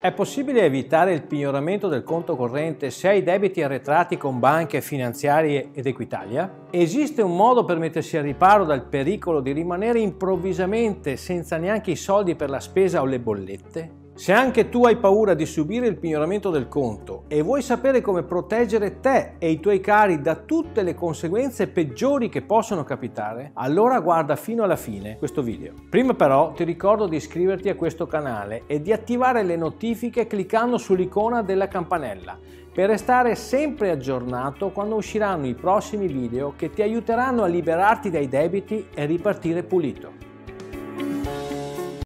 È possibile evitare il pignoramento del conto corrente se hai debiti arretrati con banche, finanziarie ed Equitalia? Esiste un modo per mettersi al riparo dal pericolo di rimanere improvvisamente senza neanche i soldi per la spesa o le bollette? Se anche tu hai paura di subire il pignoramento del conto e vuoi sapere come proteggere te e i tuoi cari da tutte le conseguenze peggiori che possono capitare, allora guarda fino alla fine questo video. Prima però ti ricordo di iscriverti a questo canale e di attivare le notifiche cliccando sull'icona della campanella per restare sempre aggiornato quando usciranno i prossimi video che ti aiuteranno a liberarti dai debiti e ripartire pulito.